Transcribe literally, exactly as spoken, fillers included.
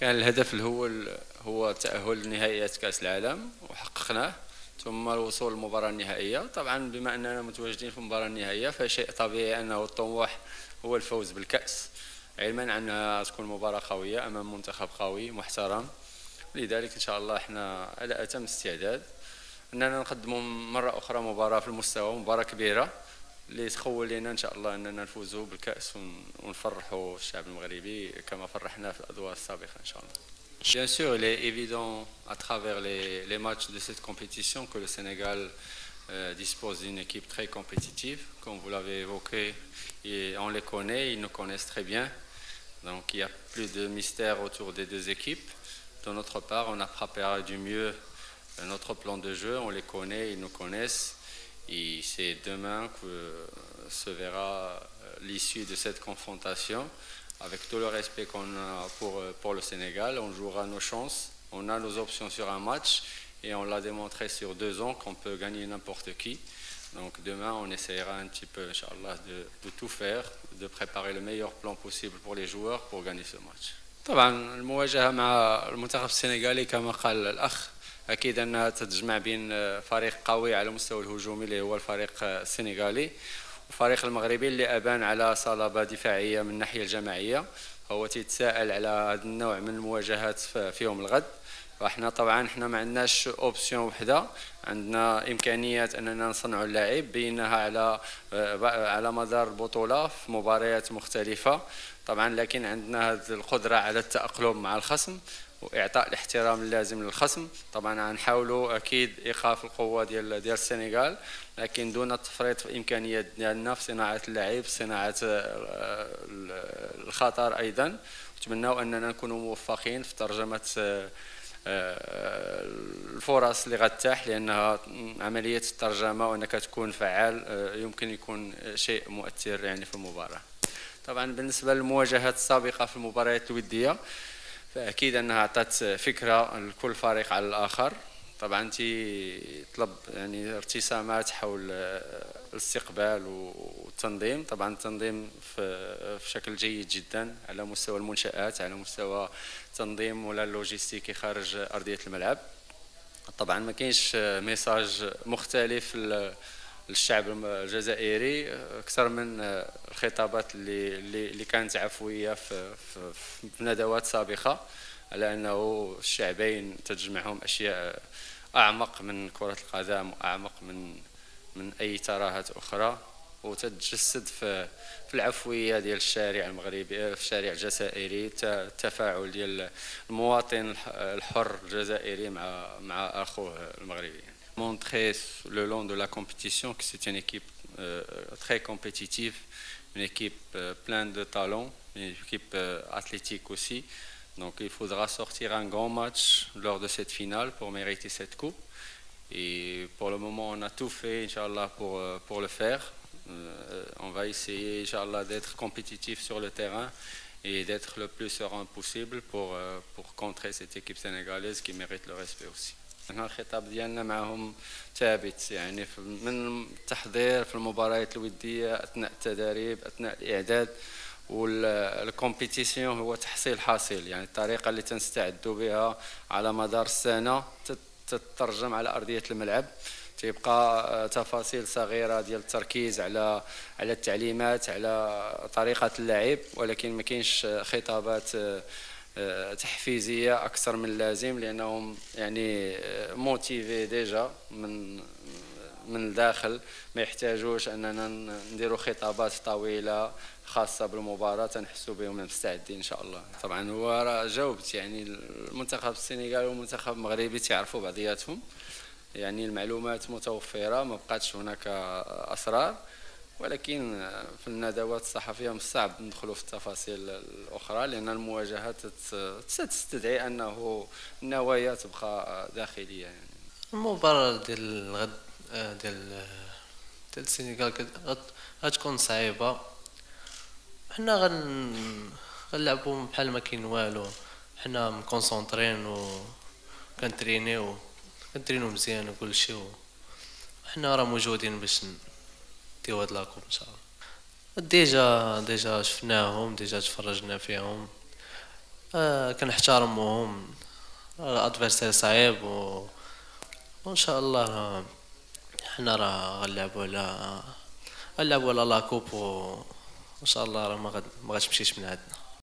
كان الهدف الأول هو التأهل لنهائيات كأس العالم وحققناه، ثم الوصول للمباراة النهائية. طبعا بما أننا متواجدين في المباراة النهائية فشيء طبيعي أنه الطموح هو الفوز بالكأس، علما أنها تكون مباراة قوية أمام منتخب قوي محترم. لذلك إن شاء الله إحنا على أتم استعداد أننا نقدموا مرة أخرى مباراة في المستوى، مباراة كبيرة اللي تخول لنا إن شاء الله أننا نفوزوا بالكأس ونفرحوا الشعب المغربي كما فرحنا في الأدوار السابقة إن شاء الله. Bien sûr, il est évident à travers les, les matchs de cette compétition que le Sénégal euh, dispose d'une équipe très compétitive. Comme vous l'avez évoqué, et on les connaît, ils nous connaissent très bien. Donc il n'y a plus de mystère autour des deux équipes. De notre part, on a préparé du mieux notre plan de jeu, on les connaît, ils nous connaissent. Et c'est demain que se verra l'issue de cette confrontation. Avec tout le respect qu'on a pour, pour le Sénégal, on jouera nos chances, on a nos options sur un match et on l'a démontré sur deux ans qu'on peut gagner n'importe qui. Donc demain, on essaiera un petit peu, Inch'Allah, de, de tout faire, de préparer le meilleur plan possible pour les joueurs pour gagner ce match. طبعا المواجهة مع المنتخب السنغالي كما قال الأخ أكيد أنها تتجمع بين فريق قوي على مستوى الهجومي اللي هو الفريق السنغالي، الفريق المغربي اللي أبان على صلابة دفاعية من الناحية الجماعية. هو تيتساءل على هذا النوع من المواجهات في يوم الغد، فاحنا طبعا احنا ما عندناش اوبسيون وحده، عندنا امكانيات اننا نصنعوا اللاعب. بيناها على على مدار البطوله في مباريات مختلفه طبعا، لكن عندنا هذه القدره على التاقلم مع الخصم واعطاء الاحترام اللازم للخصم. طبعا غنحاولوا اكيد ايقاف القوه ديال ديال السنغال، لكن دون التفريط في امكانيات ديالنا في صناعه اللعب، صناعه الخطر ايضا. نتمنوا اننا نكونوا موفقين في ترجمه الفرص اللي غتتاح، لانها عمليه الترجمه وانك تكون فعال يمكن يكون شيء مؤثر يعني في المباراه. طبعا بالنسبه للمواجهات السابقه في المباريات الوديه فاكيد انها عطات فكره لكل فريق على الاخر. طبعا تطلب يعني ارتسامات حول الاستقبال والتنظيم. طبعا التنظيم في شكل جيد جدا على مستوى المنشآت، على مستوى التنظيم ولا اللوجستيكي خارج أرضية الملعب. طبعا ما كاينش ميساج مختلف للشعب الجزائري اكثر من الخطابات اللي اللي كانت عفويه في في ندوات سابقه، على انه الشعبين تجمعهم اشياء اعمق من كره القدم واعمق من من اي ترهات اخرى، وتتجسد في في العفويه ديال الشارع المغربي، في الشارع الجزائري، التفاعل ديال المواطن الحر الجزائري مع مع اخوه المغربي. Montré le long de la compétition que c'est une équipe euh, très compétitive, une équipe euh, pleine de talents, une équipe euh, athlétique aussi. Donc il faudra sortir un grand match lors de cette finale pour mériter cette coupe. Et pour le moment, on a tout fait, Inch'Allah, pour, euh, pour le faire. Euh, on va essayer, Inch'Allah, d'être compétitif sur le terrain et d'être le plus serein possible pour, euh, pour contrer cette équipe sénégalaise qui mérite le respect aussi. هنا الخطاب ديالنا معهم ثابت، يعني من التحضير في المباريات الودية أثناء التدريب أثناء الإعداد، والكومبيتيسيون هو تحصيل حاصل، يعني الطريقة اللي تنستعدوا بها على مدار السنة تترجم على أرضية الملعب. تبقى تفاصيل صغيرة ديال التركيز على على التعليمات، على طريقة اللعب، ولكن ما كاينش خطابات تحفيزيه اكثر من اللازم، لانهم يعني موتيفي ديجا من من الداخل، ما يحتاجوش اننا نديروا خطابات طويله خاصه بالمباراه. تنحسوا بهم مستعدين ان شاء الله. طبعا هو راه جاوبت، يعني المنتخب السنغالي والمنتخب المغربي تعرفوا بعضياتهم، يعني المعلومات متوفره، ما بقاتش هناك اسرار، ولكن في الندوات الصحفية من الصعب ندخلوا في التفاصيل الأخرى، لأن المواجهات تستدعي أنه النوايا تبقى داخلية. يعني المباراة ديال الغد ديال ديال السنغال غتكون صعيبة، حنا غن غنلعبو بحال ما كاين والو، حنا مكونسونطرين وكنترينيو كنترينيو مزيان وكلشي، وحنا راه موجودين باش ديوا هاد لاكوب ان شاء الله. ديجا ديجا شفناهم، ديجا تفرجنا فيهم، آه كنحترموهم، الادفيرسير صعيب و... وان شاء الله راه حنا راه غنلعبوا على غنلعبوا على لاكوب، وان شاء الله راه ما غتمشيش من عندنا.